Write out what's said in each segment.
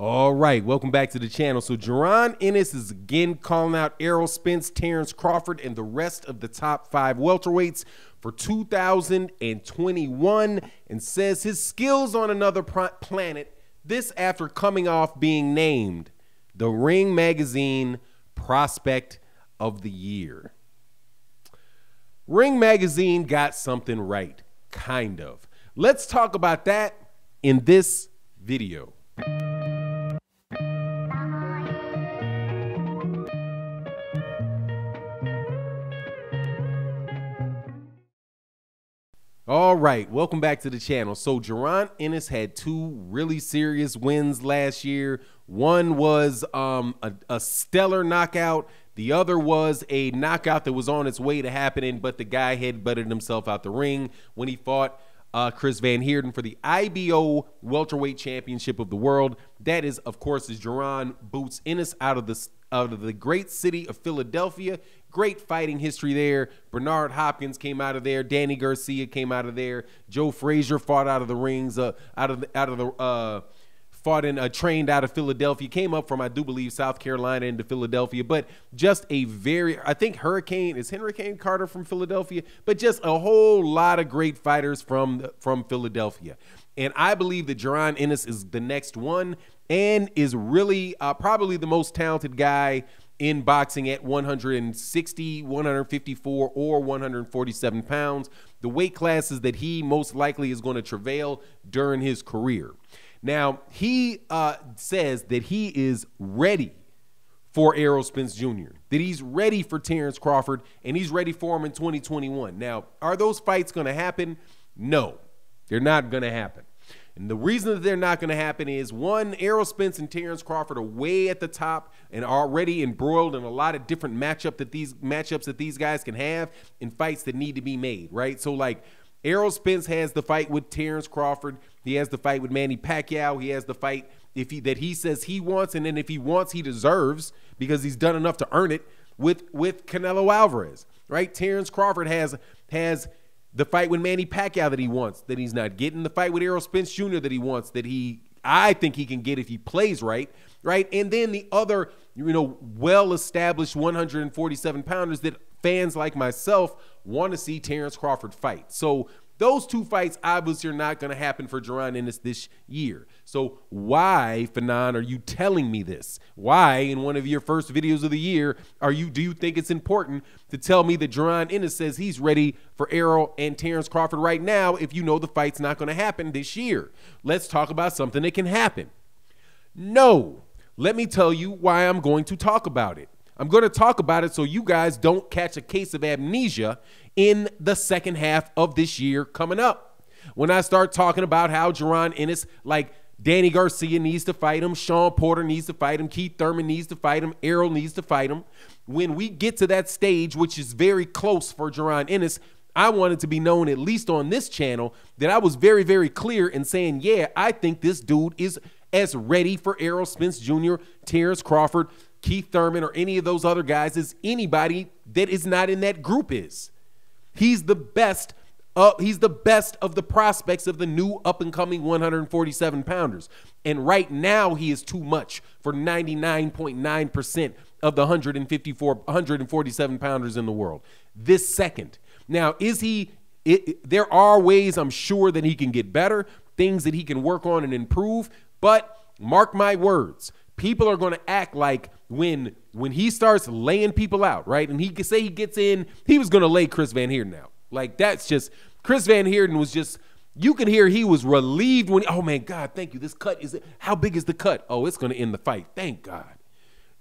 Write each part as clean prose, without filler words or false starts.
All right, welcome back to the channel. So Jaron Ennis is again calling out Errol Spence, Terence Crawford, and the rest of the top 5 welterweights for 2021 and says his skills on another planet, this after coming off being named the Ring Magazine Prospect of the Year. Ring Magazine got something right, kind of. Let's talk about that in this video. All right, welcome back to the channel. So Jaron Ennis had 2 really serious wins last year. One was a stellar knockout. The other was a knockout that was on its way to happening, but the guy had butted himself out the ring when he fought Chris Van Heerden for the IBO welterweight championship of the world. That is, of course, as Jaron boots Ennis out of the great city of Philadelphia. Great fighting history there. Bernard Hopkins came out of there. Danny Garcia came out of there. Joe Frazier fought out of the rings, trained out of Philadelphia. Came up from, I do believe, South Carolina into Philadelphia. But just a very, I think Henry Kane Carter from Philadelphia? But just a whole lot of great fighters from Philadelphia. And I believe that Jaron Ennis is the next one and is really probably the most talented guy in boxing at 160, 154, or 147 pounds, the weight classes that he most likely is going to travail during his career. Now, he says that he is ready for Errol Spence Jr., that he's ready for Terence Crawford, and he's ready for him in 2021. Now, are those fights going to happen? No, they're not going to happen. And the reason that they're not going to happen is, one, Errol Spence and Terence Crawford are way at the top and already embroiled in a lot of different matchups that these guys can have in fights that need to be made, right? So, like, Errol Spence has the fight with Terence Crawford. He has the fight with Manny Pacquiao. He has the fight that he says he wants, and then if he wants, he deserves because he's done enough to earn it with Canelo Alvarez, right? Terence Crawford has the fight with Manny Pacquiao that he wants, that he's not getting. The fight with Errol Spence Jr. that he wants, that I think he can get if he plays right, right? And then the other, you know, well-established 147-pounders that fans like myself want to see Terence Crawford fight. So those 2 fights obviously are not going to happen for Jaron Ennis this year. So why, Fanon, are you telling me this? Why, in one of your first videos of the year, do you think it's important to tell me that Jaron Ennis says he's ready for Errol and Terence Crawford right now if you know the fight's not going to happen this year? Let's talk about something that can happen. No. Let me tell you why I'm going to talk about it. I'm going to talk about it so you guys don't catch a case of amnesia in the second half of this year coming up. When I start talking about how Jaron Ennis, like Danny Garcia needs to fight him, Sean Porter needs to fight him, Keith Thurman needs to fight him, Errol needs to fight him. When we get to that stage, which is very close for Jaron Ennis, I wanted to be known, at least on this channel, that I was very, very clear in saying, yeah, I think this dude is as ready for Errol Spence Jr., Terence Crawford, Keith Thurman, or any of those other guys as anybody that is not in that group is. He's the best of the prospects of the new up-and-coming 147-pounders. And right now he is too much for 99.9% of the 147-pounders in the world this second. Now, there are ways I'm sure that he can get better, things that he can work on and improve, but mark my words, people are going to act like when he starts laying people out, right? And he could say he gets in, he was going to lay Chris Van Heerden out. Like, that's just, Chris Van Heerden was just, you can hear he was relieved when, oh man, God, thank you. This cut is, how big is the cut? Oh, it's going to end the fight. Thank God.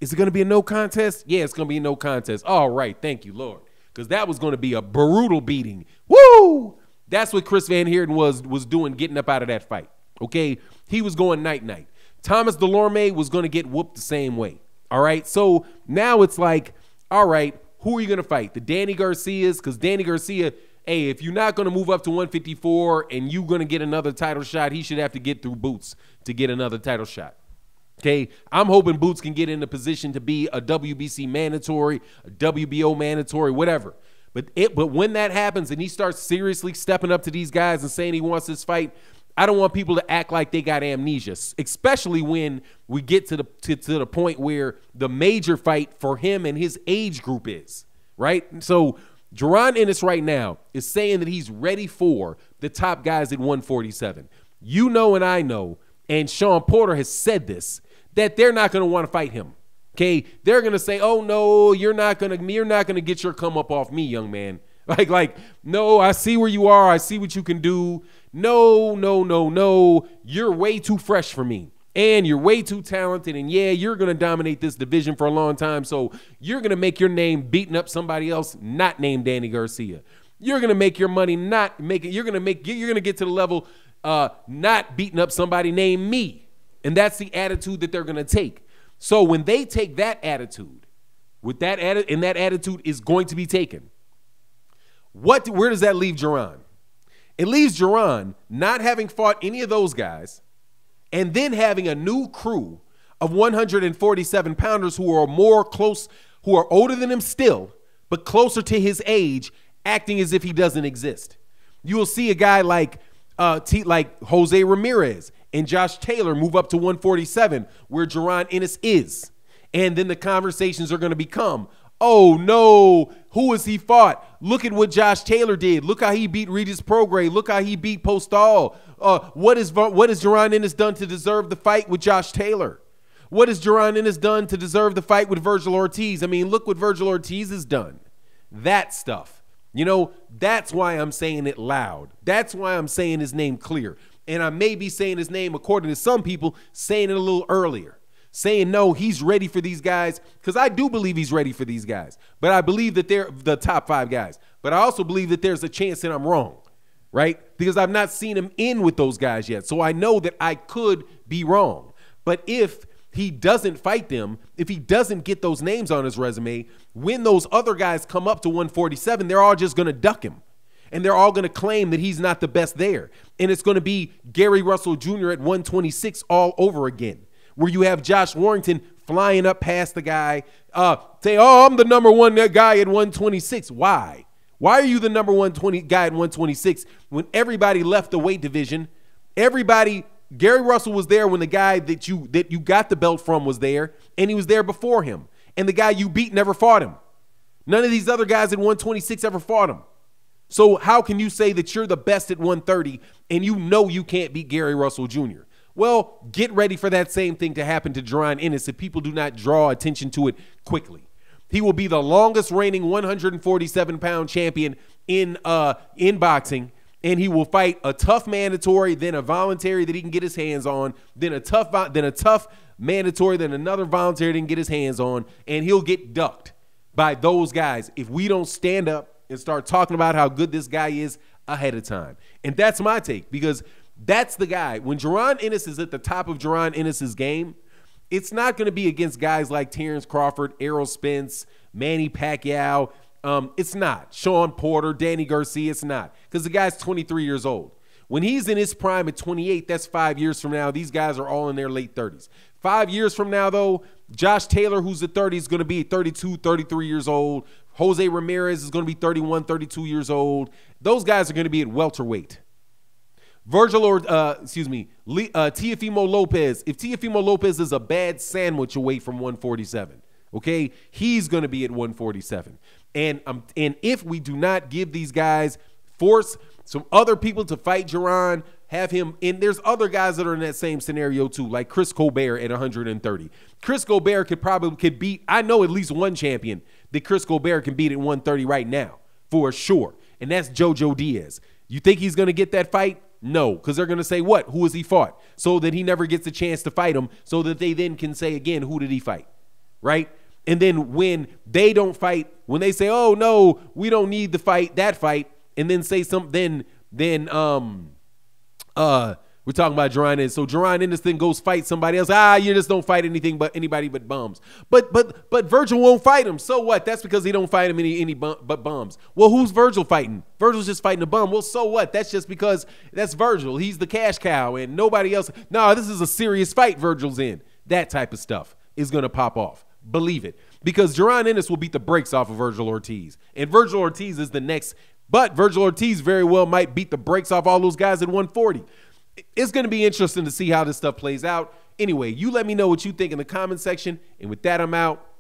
Is it going to be a no contest? Yeah, it's going to be a no contest. All right. Thank you, Lord. Because that was going to be a brutal beating. Woo! That's what Chris Van Heerden was doing, getting up out of that fight. Okay? He was going night-night. Thomas DeLorme was going to get whooped the same way. All right? So now it's like, all right, who are you going to fight? The Danny Garcias? Because Danny Garcia, hey, if you're not going to move up to 154 and you're going to get another title shot, he should have to get through Boots to get another title shot. Okay, I'm hoping Boots can get in a position to be a WBC mandatory, a WBO mandatory, whatever. But when that happens and he starts seriously stepping up to these guys and saying he wants this fight, I don't want people to act like they got amnesia, especially when we get to the point where the major fight for him and his age group is, right? So Jaron Ennis right now is saying that he's ready for the top guys at 147. You know and I know, and Sean Porter has said this, that they're not going to want to fight him, okay? They're going to say, oh, no, you're not going to get your come up off me, young man. Like, no, I see where you are. I see what you can do. No, no, no, no. You're way too fresh for me. And you're way too talented. And yeah, you're going to dominate this division for a long time. So you're going to make your name beating up somebody else not named Danny Garcia. You're going to make your money not making. You're going to get to the level not beating up somebody named me. And that's the attitude that they're going to take. So when they take that attitude, and that attitude is going to be taken, where does that leave Jaron? It leaves Jaron not having fought any of those guys and then having a new crew of 147 pounders who are who are older than him still, but closer to his age, acting as if he doesn't exist. You will see a guy like Jose Ramirez and Josh Taylor move up to 147 where Jaron Ennis is. And then the conversations are going to become, oh, no, who has he fought? Look at what Josh Taylor did. Look how he beat Regis Progray. Look how he beat Postal. What has Jaron Ennis done to deserve the fight with Josh Taylor? What has Jaron Ennis done to deserve the fight with Virgil Ortiz? I mean, look what Virgil Ortiz has done. That stuff. You know, that's why I'm saying it loud. That's why I'm saying his name clear. And I may be saying his name, according to some people, saying it a little earlier. Saying, no, he's ready for these guys, because I do believe he's ready for these guys. But I believe that they're the top five guys. But I also believe that there's a chance that I'm wrong, right? Because I've not seen him in with those guys yet. So I know that I could be wrong. But if he doesn't fight them, if he doesn't get those names on his resume, when those other guys come up to 147, they're all just going to duck him. And they're all going to claim that he's not the best there. And it's going to be Gary Russell Jr. at 126 all over again, where you have Josh Warrington flying up past the guy, say, oh, I'm the number one guy at 126. Why? Why are you the number one guy at 126 when everybody left the weight division? Everybody, Gary Russell was there when the guy that you got the belt from was there, and he was there before him. And the guy you beat never fought him. None of these other guys at 126 ever fought him. So how can you say that you're the best at 130 and you know you can't beat Gary Russell Jr.? Well, get ready for that same thing to happen to Jaron Ennis if people do not draw attention to it quickly. He will be the longest reigning 147-pound champion in boxing, and he will fight a tough mandatory, then a voluntary that he can get his hands on, then a tough mandatory, then another voluntary that he can get his hands on, and he'll get ducked by those guys if we don't stand up and start talking about how good this guy is ahead of time. And that's my take, because that's the guy. When Jaron Ennis is at the top of Jaron Ennis's game, it's not going to be against guys like Terence Crawford, Errol Spence, Manny Pacquiao. It's not. Sean Porter, Danny Garcia, it's not. Because the guy's 23 years old. When he's in his prime at 28, that's 5 years from now. These guys are all in their late 30s. 5 years from now, though, Josh Taylor, who's at 30, is going to be 32, 33 years old. Jose Ramirez is going to be 31, 32 years old. Those guys are going to be at welterweight. Teofimo Lopez. If Teofimo Lopez is a bad sandwich away from 147, okay, he's going to be at 147. And if we do not give these guys, force some other people to fight Jaron, have him, and there's other guys that are in that same scenario too, like Chris Colbert at 130. Chris Colbert could beat, I know at least one champion that Chris Colbert can beat at 130 right now, for sure. And that's Jojo Diaz. You think he's going to get that fight? No, because they're going to say what? Who has he fought? So that he never gets a chance to fight him, so that they then can say again, who did he fight? Right? And then when they don't fight, when they say, oh, no, we don't need the fight, that fight, and then say something, then we're talking about Jaron Ennis. So Jaron Ennis then goes fight somebody else. Ah, you just don't fight anything but anybody but bums. But Virgil won't fight him. So what? That's because he don't fight him but bums. Well, who's Virgil fighting? Virgil's just fighting a bum. Well, so what? That's just because that's Virgil. He's the cash cow and nobody else. No, this is a serious fight Virgil's in. That type of stuff is going to pop off. Believe it. Because Jaron Ennis will beat the brakes off of Virgil Ortiz. And Virgil Ortiz is the next. But Virgil Ortiz very well might beat the brakes off all those guys at 140. it's going to be interesting to see how this stuff plays out. Anyway, you let me know what you think in the comment section. And with that, I'm out.